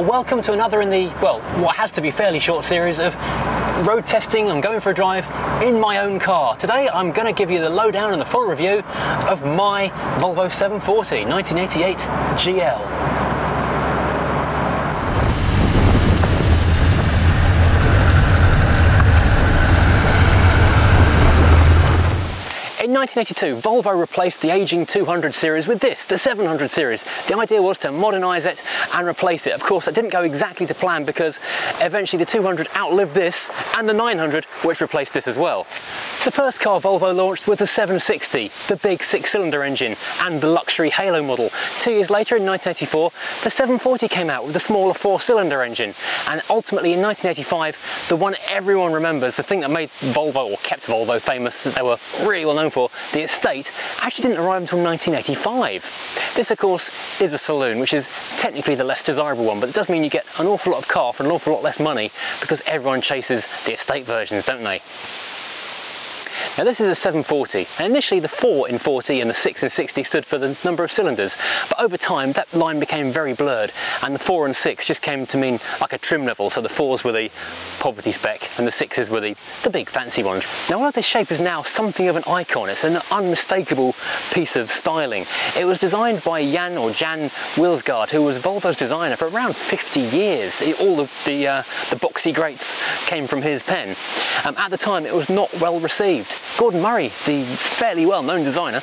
and welcome to another in the, well, what has to be fairly short series of road testing and going for a drive in my own car. Today I'm going to give you the lowdown and the full review of my Volvo 740 1988 GL. In 1982, Volvo replaced the aging 200 series with this, the 700 series. The idea was to modernise it and replace it. Of course, that didn't go exactly to plan because eventually the 200 outlived this and the 900, which replaced this as well. The first car Volvo launched was the 760, the big six-cylinder engine and the luxury Halo model. 2 years later, in 1984, the 740 came out with the smaller four-cylinder engine. And ultimately, in 1985, the one everyone remembers, the thing that made Volvo, or kept Volvo famous, that they were really well known for, the estate, actually didn't arrive until 1985. This, of course, is a saloon, which is technically the less desirable one, but it does mean you get an awful lot of car for an awful lot less money because everyone chases the estate versions, don't they? Now this is a 740, and initially the 4 in 40 and the 6 in 60 stood for the number of cylinders, but over time that line became very blurred and the 4 and 6 just came to mean like a trim level, so the 4s were the poverty spec and the 6s were the big fancy ones. Now while this shape is now something of an icon, it's an unmistakable piece of styling. It was designed by Jan Wilsgaard, who was Volvo's designer for around 50 years. All of the boxy greats came from his pen. At the time it was not well received. Gordon Murray, the fairly well-known designer,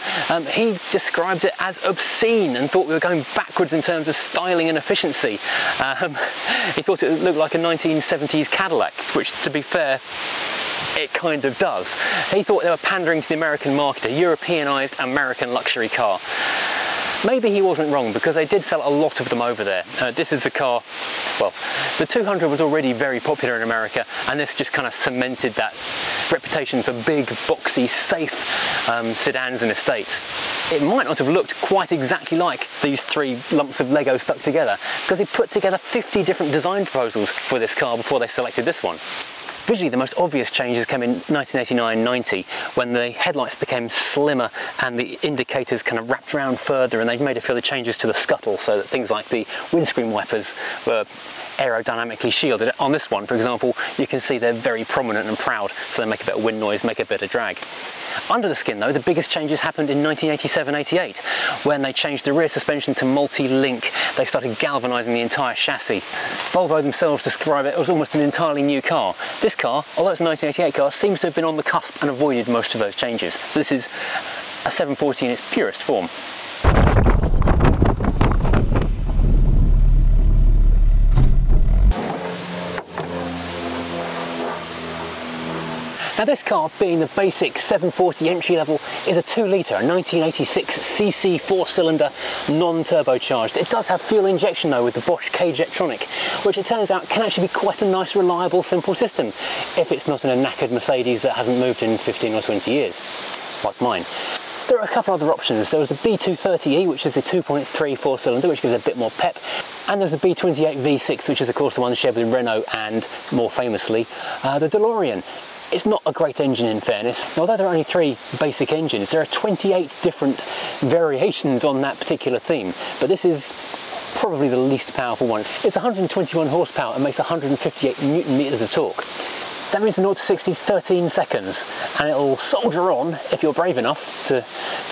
he described it as obscene and thought we were going backwards in terms of styling and efficiency. He thought it looked like a 1970s Cadillac, which, to be fair, it kind of does. He thought they were pandering to the American market, a Europeanised American luxury car. Maybe he wasn't wrong, because they did sell a lot of them over there. This is a car, well, the 200 was already very popular in America, and this just kind of cemented that reputation for big, boxy, safe sedans and estates. It might not have looked quite exactly like these three lumps of Lego stuck together, because they put together 50 different design proposals for this car before they selected this one. Visually, the most obvious changes came in 1989-90, when the headlights became slimmer and the indicators kind of wrapped around further, and they made a few of the changes to the scuttle so that things like the windscreen wipers were aerodynamically shielded. On this one, for example, you can see they're very prominent and proud, so they make a bit of wind noise, make a bit of drag. Under the skin, though, the biggest changes happened in 1987-88, when they changed the rear suspension to multi-link. They started galvanising the entire chassis. Volvo themselves describe it as almost an entirely new car. This car, although it's a 1988 car, seems to have been on the cusp and avoided most of those changes. So this is a 740 in its purest form. Now this car, being the basic 740 entry level, is a 2-litre, 1986cc 4-cylinder, non-turbocharged. It does have fuel injection though with the Bosch K Jetronic, which it turns out can actually be quite a nice, reliable, simple system, if it's not in a knackered Mercedes that hasn't moved in 15 or 20 years, like mine. There are a couple other options. There was the B230E, which is the 2.3 4-cylinder, which gives a bit more pep, and there's the B28V6, which is of course the one shared with Renault and, more famously, the DeLorean. It's not a great engine, in fairness. Although there are only three basic engines, there are 28 different variations on that particular theme, but this is probably the least powerful one. It's 121 horsepower and makes 158 newton meters of torque. That means the 0 to 60 is 13 seconds, and it'll soldier on, if you're brave enough to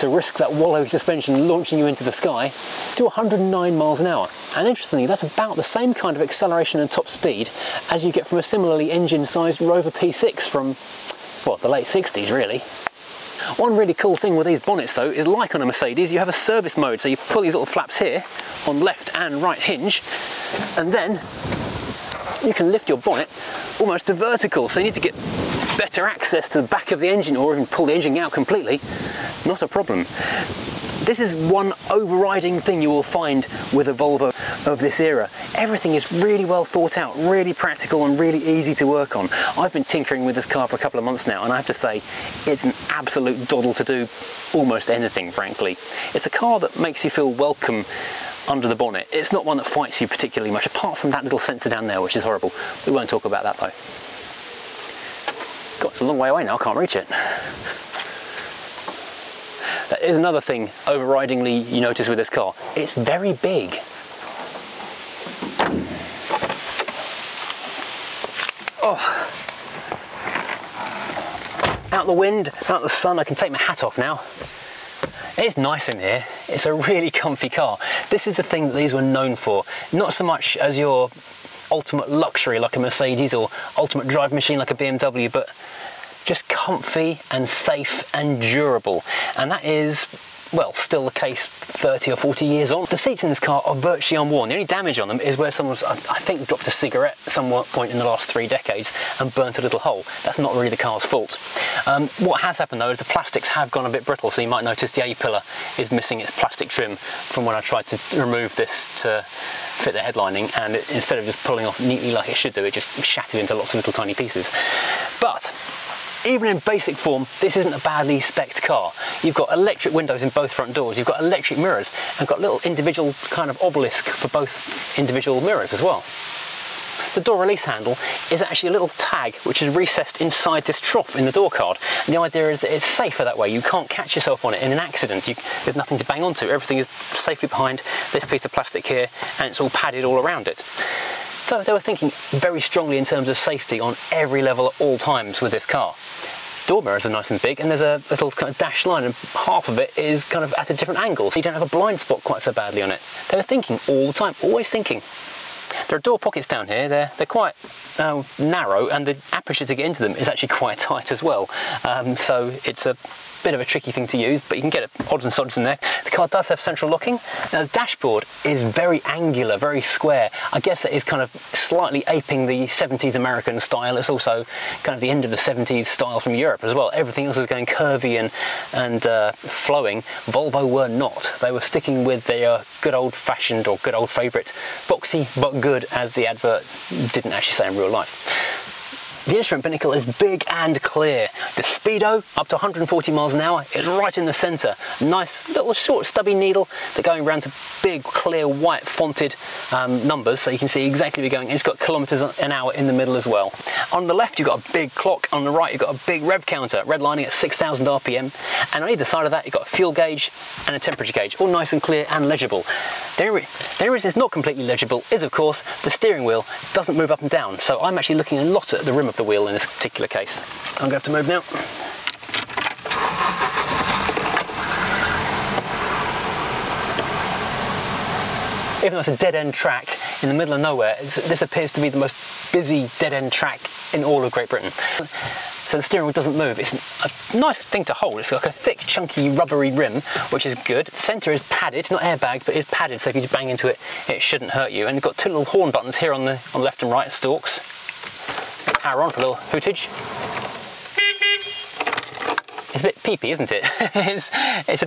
risk that wallowy suspension launching you into the sky, to 109 miles an hour. And interestingly, that's about the same kind of acceleration and top speed as you get from a similarly engine-sized Rover P6 from, well, the late 60s, really. One really cool thing with these bonnets, though, is like on a Mercedes, you have a service mode, so you pull these little flaps here on left and right hinge, and then you can lift your bonnet almost to vertical, so you need to get better access to the back of the engine or even pull the engine out completely. Not a problem. This is one overriding thing you will find with a Volvo of this era. Everything is really well thought out, really practical and really easy to work on. I've been tinkering with this car for a couple of months now, and I have to say it's an absolute doddle to do almost anything, frankly. It's a car that makes you feel welcome under the bonnet. It's not one that fights you particularly much, apart from that little sensor down there, which is horrible. We won't talk about that though. God, it's a long way away now, I can't reach it. That is another thing overridingly you notice with this car. It's very big. Oh. Out the wind, out the sun, I can take my hat off now. It's nice in here. It's a really comfy car. This is the thing that these were known for. Not so much as your ultimate luxury like a Mercedes or ultimate drive machine like a BMW, but just comfy and safe and durable. And that is, well, still the case 30 or 40 years on. The seats in this car are virtually unworn. The only damage on them is where someone's, I think, dropped a cigarette at some point in the last 3 decades and burnt a little hole. That's not really the car's fault. What has happened though is the plastics have gone a bit brittle, so you might notice the A-pillar is missing its plastic trim from when I tried to remove this to fit the headlining, and it, instead of just pulling off neatly like it should do, it just shattered into lots of little tiny pieces. But even in basic form, this isn't a badly spec'd car. You've got electric windows in both front doors, you've got electric mirrors, and got little individual kind of obelisk for both individual mirrors as well. The door release handle is actually a little tag which is recessed inside this trough in the door card. And the idea is that it's safer that way. You can't catch yourself on it in an accident. There's nothing to bang onto. Everything is safely behind this piece of plastic here, and it's all padded all around it. So they were thinking very strongly in terms of safety on every level at all times with this car. Door mirrors are nice and big, and there's a little kind of dashed line, and half of it is kind of at a different angle, so you don't have a blind spot quite so badly on it. They were thinking all the time, always thinking. There are door pockets down here, they're quite narrow, and the aperture to get into them is actually quite tight as well. So it's a bit of a tricky thing to use, but you can get odds and sods in there. The car does have central locking. Now the dashboard is very angular, very square. I guess that is kind of slightly aping the 70s American style. It's also kind of the end of the 70s style from Europe as well. Everything else is going curvy and flowing. Volvo were not. They were sticking with their good old-fashioned or good old favourite, boxy but good, as the advert didn't actually say in real life. The instrument binnacle is big and clear. The speedo, up to 140 miles an hour, is right in the centre. Nice little short stubby needle that going round to big clear white fonted numbers, so you can see exactly where you're going. It's got kilometres an hour in the middle as well. On the left you've got a big clock, on the right you've got a big rev counter, redlining at 6,000 RPM, and on either side of that you've got a fuel gauge and a temperature gauge, all nice and clear and legible. There is it's not completely legible is of course the steering wheel doesn't move up and down, so I'm actually looking a lot at the rim of the wheel in this particular case. I'm going to have to move now. Even though it's a dead-end track in the middle of nowhere, this appears to be the most busy dead-end track in all of Great Britain. So the steering wheel doesn't move. It's a nice thing to hold. It's like a thick, chunky, rubbery rim, which is good. The centre is padded, not airbagged, but it's padded, so if you just bang into it, it shouldn't hurt you. And you've got two little horn buttons here on the left and right stalks. Power on for a little hootage. It's a bit peepy, isn't it? it's a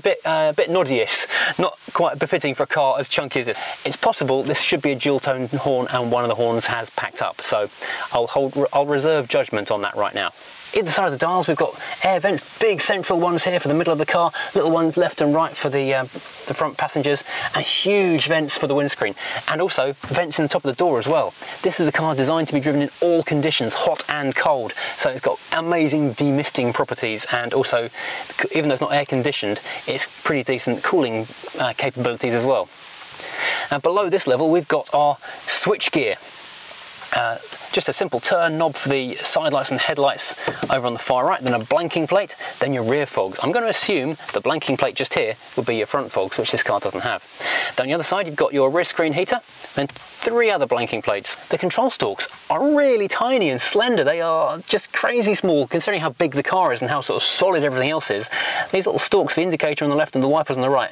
bit noddy-ish, not quite befitting for a car as chunky as this. It's possible this should be a dual-tone horn, and one of the horns has packed up, so I'll reserve judgment on that right now. Either side of the dials we've got air vents, big central ones here for the middle of the car, little ones left and right for the front passengers, and huge vents for the windscreen, and also vents in the top of the door as well. This is a car designed to be driven in all conditions, hot and cold, so it's got amazing demisting properties, and also, even though it's not air conditioned, it's pretty decent cooling capabilities as well. And below this level we've got our switch gear. Just a simple turn knob for the side lights and headlights over on the far right, then a blanking plate, then your rear fogs. I'm going to assume the blanking plate just here will be your front fogs, which this car doesn't have. Down the other side you've got your rear screen heater, then 3 other blanking plates. The control stalks are really tiny and slender. They are just crazy small considering how big the car is and how sort of solid everything else is. These little stalks, the indicator on the left and the wipers on the right,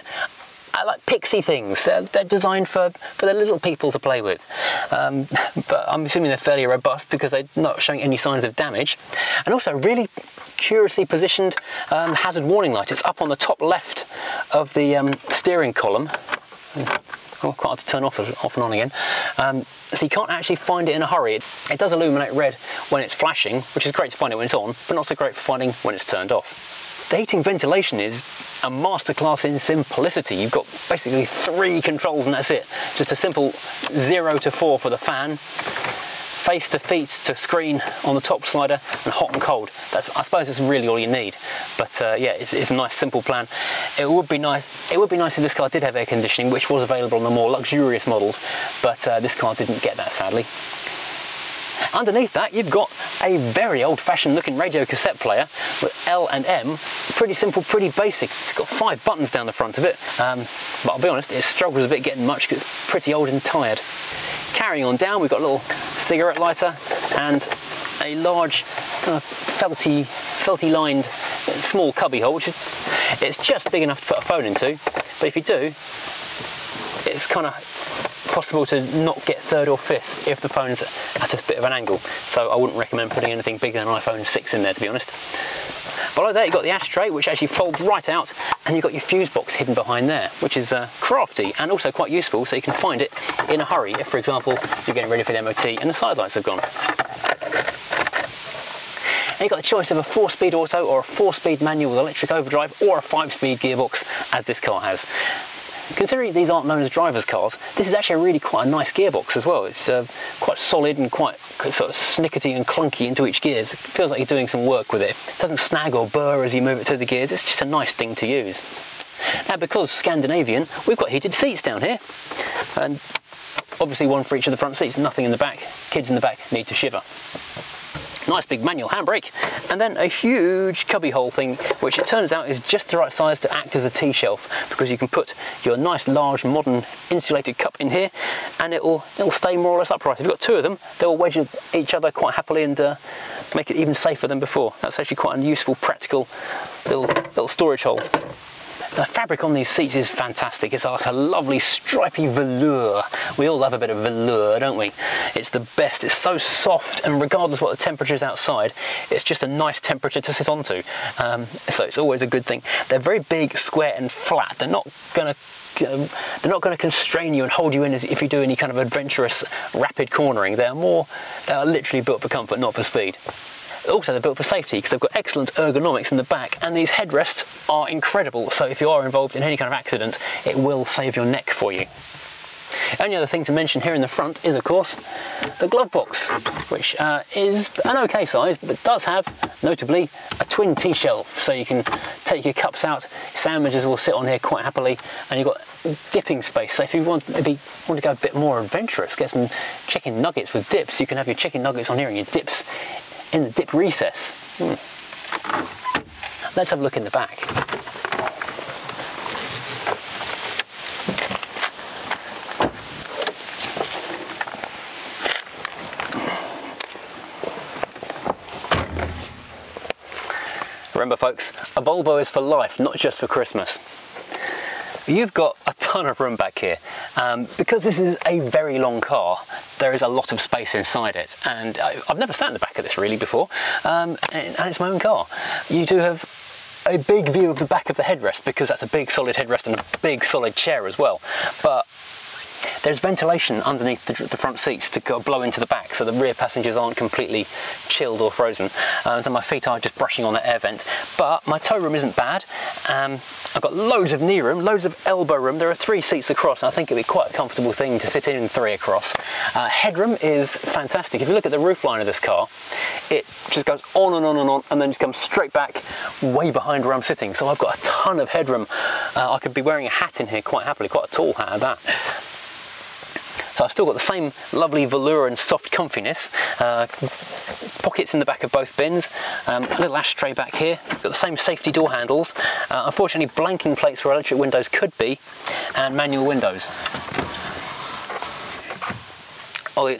I like pixie things. They're designed for the little people to play with. But I'm assuming they're fairly robust because they're not showing any signs of damage. And also really curiously positioned hazard warning light. It's up on the top left of the steering column. Oh, quite hard to turn off and on again. So you can't actually find it in a hurry. It does illuminate red when it's flashing, which is great to find it when it's on, but not so great for finding when it's turned off. The heating ventilation is a masterclass in simplicity. You've got basically 3 controls and that's it. Just a simple 0 to 4 for the fan, face to feet to screen on the top slider, and hot and cold. I suppose that's really all you need. But yeah, it's a nice simple plan. It would be nice if this car did have air conditioning, which was available on the more luxurious models, but this car didn't get that sadly. Underneath that, you've got a very old-fashioned looking radio cassette player with L and M. Pretty simple, pretty basic. It's got 5 buttons down the front of it, but I'll be honest, it struggles a bit getting much because it's pretty old and tired. Carrying on down, we've got a little cigarette lighter and a large kind of felty lined small cubby hole, which is, it's just big enough to put a phone into, but if you do, it's kind of possible to not get third or fifth if the phone's at a bit of an angle. So I wouldn't recommend putting anything bigger than an iPhone 6 in there, to be honest. Below there, you've got the ashtray, which actually folds right out, and you've got your fuse box hidden behind there, which is crafty and also quite useful, so you can find it in a hurry if, for example, you're getting ready for the MOT and the side lights have gone. And you've got the choice of a 4-speed auto or a 4-speed manual with electric overdrive or a 5-speed gearbox, as this car has. Considering these aren't known as driver's cars, this is actually really quite a nice gearbox as well. It's quite solid and quite sort of snickety and clunky into each gear. It feels like you're doing some work with it. It doesn't snag or burr as you move it through the gears. It's just a nice thing to use. Now, because Scandinavian, we've got heated seats down here, and obviously one for each of the front seats, nothing in the back. Kids in the back need to shiver. Nice big manual handbrake, and then a huge cubbyhole thing, which it turns out is just the right size to act as a tea shelf, because you can put your nice large modern insulated cup in here and it'll stay more or less upright. If you've got two of them, they'll wedge each other quite happily and make it even safer than before. That's actually quite a useful, practical little storage hole. The fabric on these seats is fantastic. It's like a lovely stripy velour. We all love a bit of velour, don't we? It's the best. It's so soft, and regardless what the temperature is outside, it's just a nice temperature to sit onto. So it's always a good thing. They're very big, square and flat. They're not going to constrain you and hold you in as if you do any kind of adventurous rapid cornering. They are literally built for comfort, not for speed. Also, they're built for safety because they've got excellent ergonomics in the back, and these headrests are incredible, so if you are involved in any kind of accident, it will save your neck for you. Only other thing to mention here in the front is, of course, the glove box, which is an okay size, but does have, notably, a twin tea shelf, so you can take your cups out. Sandwiches will sit on here quite happily, and you've got dipping space, so if you want, maybe want to go a bit more adventurous, get some chicken nuggets with dips, you can have your chicken nuggets on here and your dips in the dip recess. Let's have a look in the back. Remember folks, a Volvo is for life, not just for Christmas. You've got a ton of room back here. Because this is a very long car, there is a lot of space inside it, and I've never sat in the back of this really before, and it's my own car. You do have a big view of the back of the headrest because that's a big solid headrest and a big solid chair as well, but there's ventilation underneath the front seats to go blow into the back, so the rear passengers aren't completely chilled or frozen. So my feet are just brushing on the air vent, but my toe room isn't bad. I've got loads of knee room, loads of elbow room. There are 3 seats across, and I think it'd be quite a comfortable thing to sit in 3 across. Headroom is fantastic. If you look at the roof line of this car, it just goes on and on and on, and then just comes straight back way behind where I'm sitting, so I've got a ton of headroom. I could be wearing a hat in here quite happily, quite a tall hat at that. So I've still got the same lovely velour and soft comfiness. Pockets in the back of both bins, a little ashtray back here, got the same safety door handles, unfortunately blanking plates where electric windows could be, and manual windows. Oh,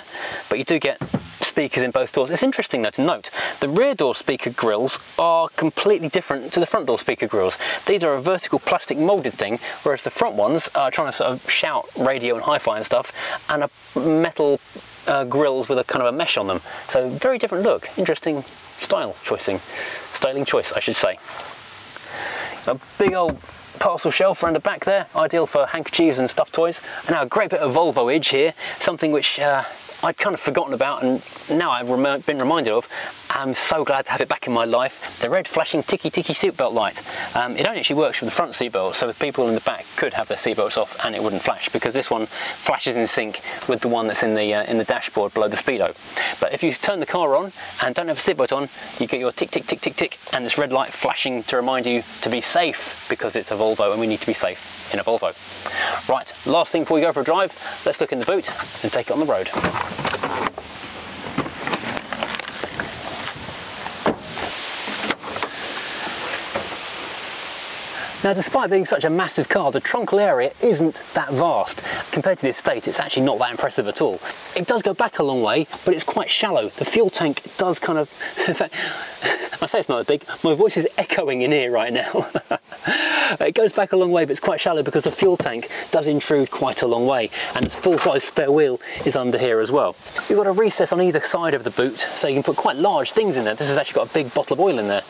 but you do get speakers in both doors. It's interesting though to note, the rear door speaker grills are completely different to the front door speaker grills. These are a vertical plastic moulded thing, whereas the front ones are trying to sort of shout radio and hi-fi and stuff, and a metal grills with a kind of a mesh on them. So very different look, interesting styling choice I should say. A big old parcel shelf around the back there, ideal for handkerchiefs and stuffed toys. And now a great bit of Volvo-age here, something which I'd kind of forgotten about, and now I've been reminded of. I'm so glad to have it back in my life. The red flashing ticky-ticky seatbelt light. It only actually works with the front seatbelt, so if people in the back could have their seatbelts off and it wouldn't flash, because this one flashes in sync with the one that's in the dashboard below the speedo. But if you turn the car on and don't have a seatbelt on, you get your tick-tick-tick-tick-tick and this red light flashing to remind you to be safe, because it's a Volvo and we need to be safe in a Volvo. Right, last thing before we go for a drive, let's look in the boot and take it on the road. Now, despite being such a massive car, the truncal area isn't that vast. Compared to the estate, it's actually not that impressive at all. It does go back a long way, but it's quite shallow. The fuel tank does kind of, in fact, I say it's not that big, my voice is echoing in here right now. It goes back a long way, but it's quite shallow because the fuel tank does intrude quite a long way, and its full-size spare wheel is under here as well. You've got a recess on either side of the boot, so you can put quite large things in there. This has actually got a big bottle of oil in there,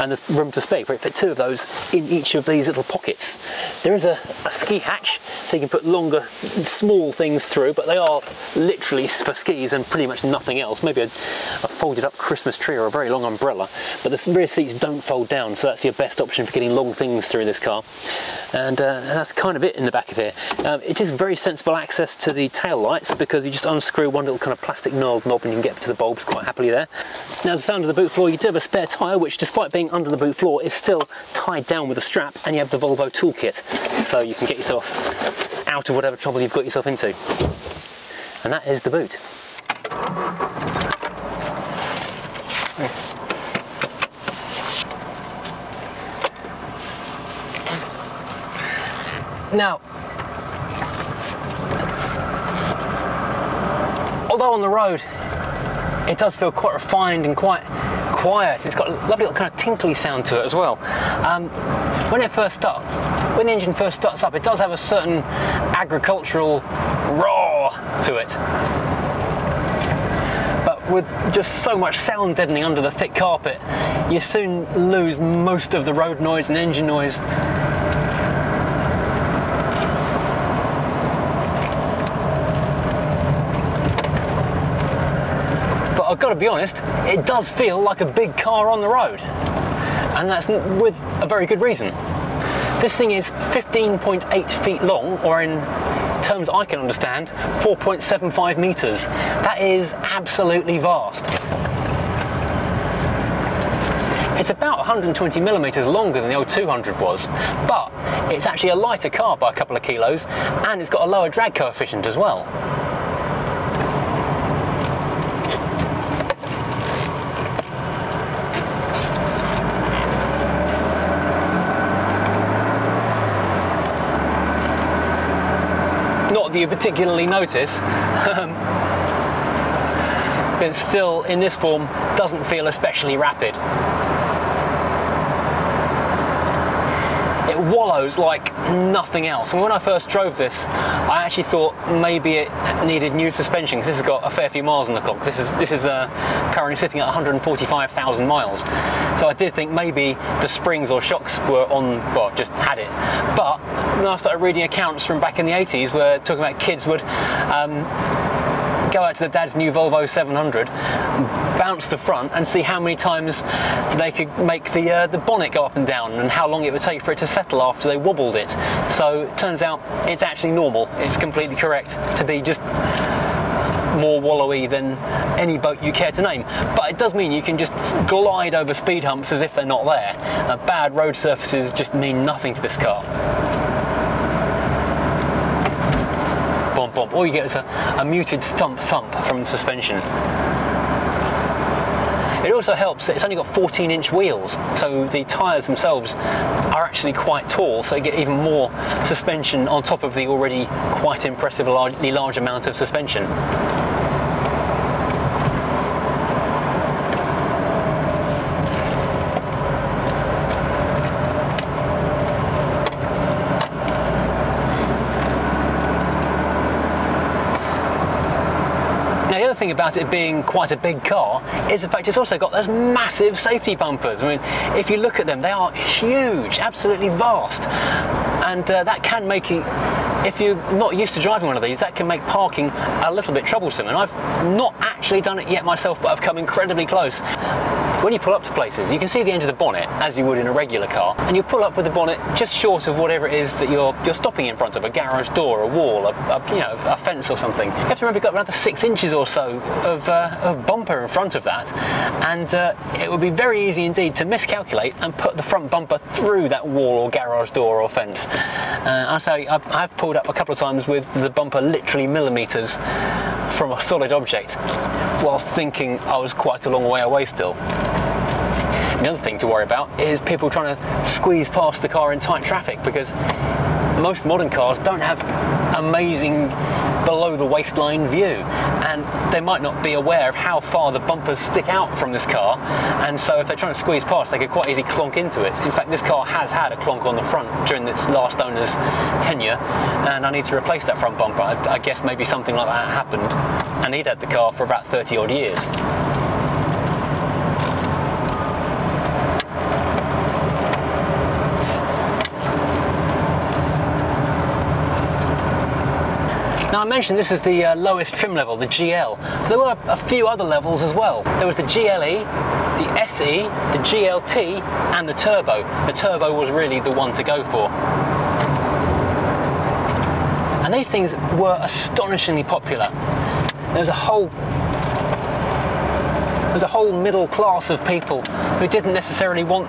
and there's room to spare. You fit two of those in each of these little pockets. There is a ski hatch, so you can put longer, small things through, but they are literally for skis and pretty much nothing else. Maybe a folded up Christmas tree or a very long umbrella, but the rear seats don't fold down, so that's your best option for getting long things through this car. And that's kind of it in the back of here. It is very sensible access to the tail lights, because you just unscrew one little kind of plastic knob and you can get to the bulbs quite happily there. Now, the sound of the boot floor, you do have a spare tyre, which despite being under the boot floor is still tied down with a strap, and you have the Volvo toolkit, so you can get yourself out of whatever trouble you've got yourself into. And that is the boot. Now, although on the road it does feel quite refined and quite quiet, it's got a lovely little kind of tinkly sound to it as well. When the engine first starts up, it does have a certain agricultural roar to it. But with just so much sound deadening under the thick carpet, you soon lose most of the road noise and engine noise. I've got to be honest, it does feel like a big car on the road, and that's with a very good reason. This thing is 15.8 feet long, or in terms I can understand, 4.75 meters. That is absolutely vast. It's about 120 millimeters longer than the old 200 was, but it's actually a lighter car by a couple of kilos, and it's got a lower drag coefficient as well. Not that you particularly notice, but still in this form doesn't feel especially rapid. It wallows like nothing else, and when I first drove this I actually thought maybe it needed new suspension, because this has got a fair few miles on the clock. This is currently sitting at 145,000 miles, so I did think maybe the springs or shocks were on, well, just had it. But then I started reading accounts from back in the 80s where talking about kids would go out to their dad's new Volvo 700, bounce the front and see how many times they could make the bonnet go up and down, and how long it would take for it to settle after they wobbled it. So it turns out it's actually normal. It's completely correct to be just more wallowy than any boat you care to name, but it does mean you can just glide over speed humps as if they're not there. Bad road surfaces just mean nothing to this car. All you get is a muted thump from the suspension. It also helps that it's only got 14-inch wheels, so the tyres themselves are actually quite tall, so you get even more suspension on top of the already quite impressively large amount of suspension. Thing about it being quite a big car is the fact it's also got those massive safety bumpers. I mean, if you look at them, they are huge, absolutely vast, and that can make it, if you're not used to driving one of these, that can make parking a little bit troublesome. And I've not actually done it yet myself, but I've come incredibly close. When you pull up to places, you can see the end of the bonnet as you would in a regular car, and you pull up with the bonnet just short of whatever it is that you're stopping in front of, a garage door, a wall, a fence or something. You have to remember you've got another 6 inches or so of bumper in front of that, and it would be very easy indeed to miscalculate and put the front bumper through that wall or garage door or fence. I've pulled up a couple of times with the bumper literally millimetres from a solid object, whilst thinking I was quite a long way away still. The other thing to worry about is people trying to squeeze past the car in tight traffic, because most modern cars don't have amazing below the waistline view, and they might not be aware of how far the bumpers stick out from this car, and so if they're trying to squeeze past, they could quite easily clonk into it. In fact, this car has had a clonk on the front during its last owner's tenure, and I need to replace that front bumper. I guess maybe something like that happened, and he'd had the car for about 30 odd years. Now, I mentioned this is the lowest trim level, the GL. There were a few other levels as well. There was the GLE, the SE, the GLT, and the Turbo. The Turbo was really the one to go for. And these things were astonishingly popular. There was a whole middle class of people who didn't necessarily want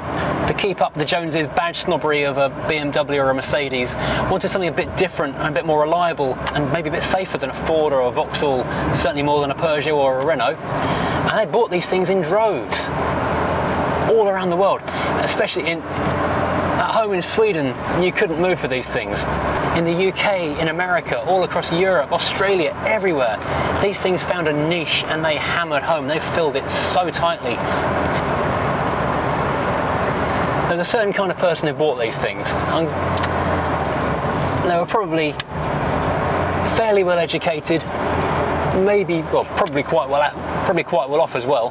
to keep up the Joneses badge snobbery of a BMW or a Mercedes, wanted something a bit different and a bit more reliable and maybe a bit safer than a Ford or a Vauxhall, certainly more than a Peugeot or a Renault, and they bought these things in droves all around the world, especially at home in Sweden. You couldn't move for these things. In the UK, in America, all across Europe, Australia, everywhere, these things found a niche and they hammered home, they filled it so tightly. There's a certain kind of person who bought these things. They were probably fairly well educated, maybe, well, probably quite well off as well.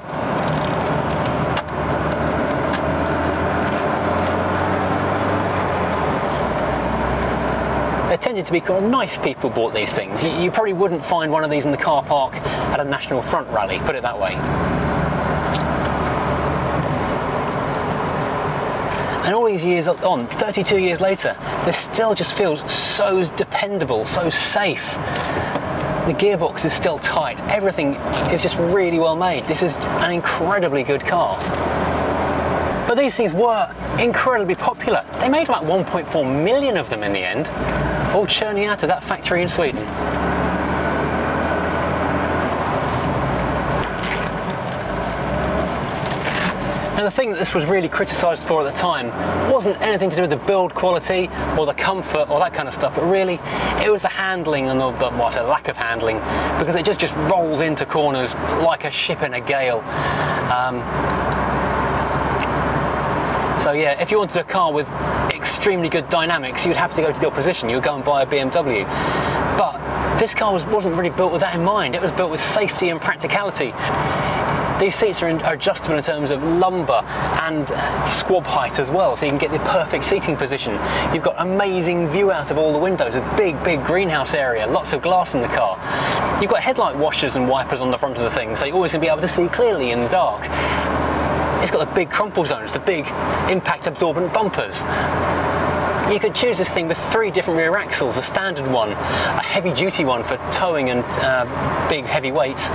They tended to be kind of nice people bought these things. You probably wouldn't find one of these in the car park at a National Front rally, put it that way. And all these years on, 32 years later, this still just feels so dependable, so safe. The gearbox is still tight. Everything is just really well made. This is an incredibly good car. But these things were incredibly popular. They made about 1.4 million of them in the end, all churning out of that factory in Sweden. And the thing that this was really criticised for at the time wasn't anything to do with the build quality or the comfort or that kind of stuff, but really it was the handling and the lack of handling, because it just rolls into corners like a ship in a gale. So yeah, if you wanted a car with extremely good dynamics, you'd have to go to the opposition. You would go and buy a BMW. But this car wasn't really built with that in mind. It was built with safety and practicality. These seats are adjustable in terms of lumbar and squab height as well, so you can get the perfect seating position. You've got amazing view out of all the windows, a big, big greenhouse area, lots of glass in the car. You've got headlight washers and wipers on the front of the thing, so you're always going to be able to see clearly in the dark. It's got the big crumple zones, the big impact absorbent bumpers. You could choose this thing with 3 different rear axles, a standard one, a heavy duty one for towing and big heavy weights,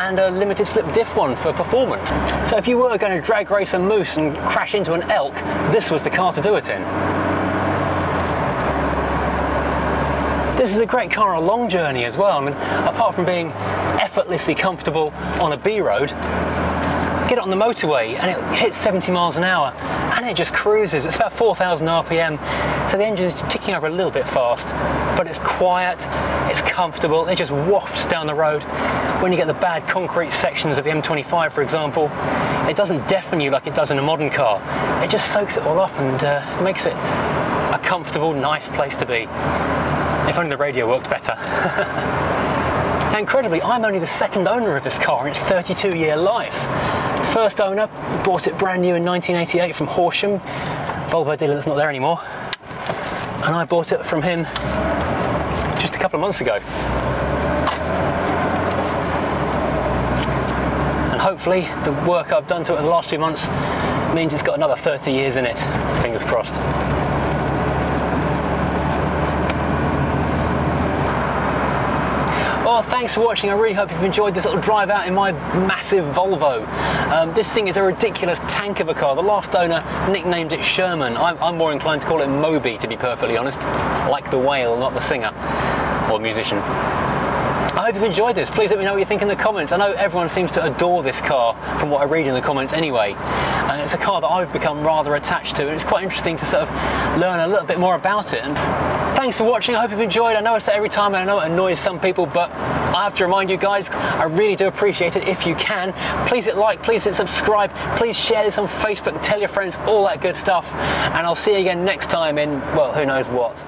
and a limited slip diff one for performance. So if you were going to drag race a moose and crash into an elk, this was the car to do it in. This is a great car on a long journey as well. I mean, apart from being effortlessly comfortable on a B-road, get it on the motorway and it hits 70 miles an hour and it just cruises. It's about 4,000 RPM, so the engine is ticking over a little bit fast, but it's quiet, it's comfortable, it just wafts down the road. When you get the bad concrete sections of the M25, for example, it doesn't deafen you like it does in a modern car. It just soaks it all up and makes it a comfortable, nice place to be. If only the radio worked better. Incredibly, I'm only the second owner of this car in its 32-year life. First owner bought it brand new in 1988 from Horsham, Volvo dealer that's not there anymore, and I bought it from him just a couple of months ago. And hopefully the work I've done to it in the last few months means it's got another 30 years in it, fingers crossed. Well, thanks for watching. I really hope you've enjoyed this little drive out in my massive Volvo. This thing is a ridiculous tank of a car. The last owner nicknamed it Sherman. I'm more inclined to call it Moby, to be perfectly honest. Like the whale, not the singer or musician. I hope you've enjoyed this. Please let me know what you think in the comments. I know everyone seems to adore this car from what I read in the comments anyway. And it's a car that I've become rather attached to, and it's quite interesting to sort of learn a little bit more about it. And thanks for watching. I hope you've enjoyed. I know I say every time, and I know it annoys some people, but I have to remind you guys, I really do appreciate it if you can. Please hit like, please hit subscribe, please share this on Facebook, tell your friends, all that good stuff. And I'll see you again next time in, well, who knows what.